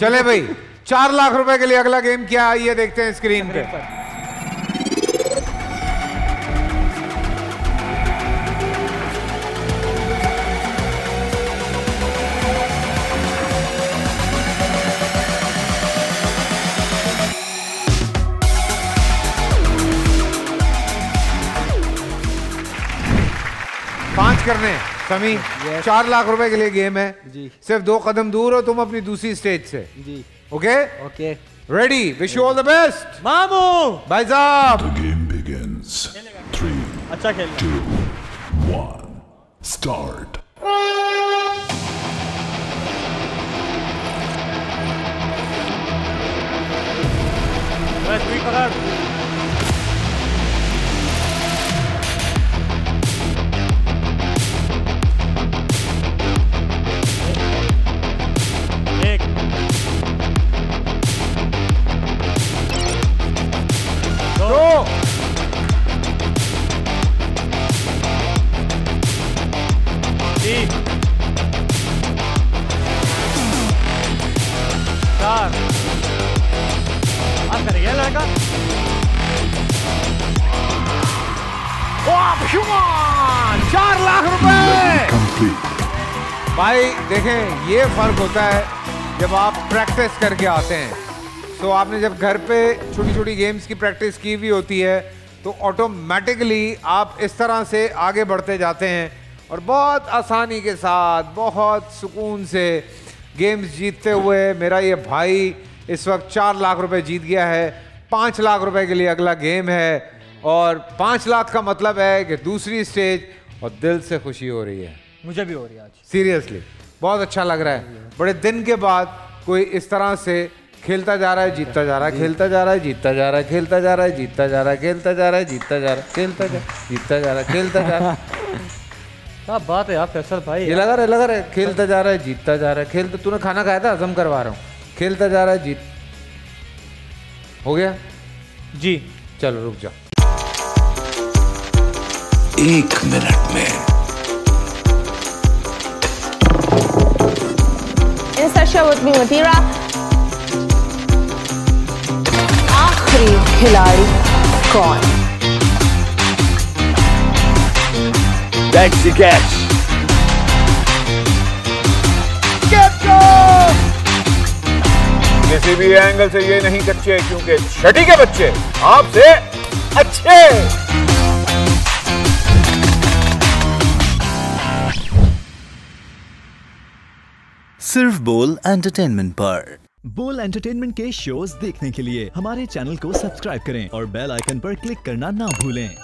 चले भाई 4 लाख रुपए के लिए अगला गेम क्या है ये देखते हैं स्क्रीन पे। करने समी 4 लाख रुपए के लिए गेम है जी। सिर्फ 2 कदम दूर हो तुम अपनी दूसरी स्टेज से जी। Okay okay ready, wish you all the best मामू भाई साहब। The game begins 3 2 1 start. भाई देखें ये फर्क होता है जब आप प्रैक्टिस करके आते हैं। तो आपने जब घर पे छोटी छोटी गेम्स की प्रैक्टिस की हुई होती है तो ऑटोमेटिकली आप इस तरह से आगे बढ़ते जाते हैं और बहुत आसानी के साथ बहुत सुकून से गेम्स जीतते हुए। मेरा ये भाई इस वक्त 4 लाख रुपए जीत गया है। 5 लाख रुपए के लिए अगला गेम है और 5 लाख का मतलब है कि दूसरी स्टेज, और दिल से खुशी हो रही है, मुझे भी हो रही है आज सीरियसली। बहुत अच्छा लग रहा है, बड़े दिन के बाद कोई इस तरह से खेलता जा रहा है, जीतता जा रहा है, खेलता जा रहा है, जीतता जा रहा है, खेलता जा रहा है, जीतता जा रहा है, खेलता जा रहा है, जीतता जा रहा है, खेलता जा रहा है, जीतता जा रहा है, खेलता जा रहा है। क्या बात है यार फैसल भाई, ये लगा रहा है खेलता जा रहा है, जीतता जा रहा है, खेलता। तूने खाना खाया था, हजम करवा रहा हूँ। खेलता जा रहा है, जीत हो गया जी। चलो रुक जाओ 1 मिनट में। Sasha with me Matira, आखिरी खिलाड़ी कौन? That's the catch. Catch off. किसी भी एंगल से ये नहीं कच्चे क्योंकि छठी के बच्चे आपसे अच्छे। सिर्फ बोल एंटरटेनमेंट पर। बोल एंटरटेनमेंट के शोज देखने के लिए हमारे चैनल को सब्सक्राइब करें और बेल आइकन पर क्लिक करना ना भूलें।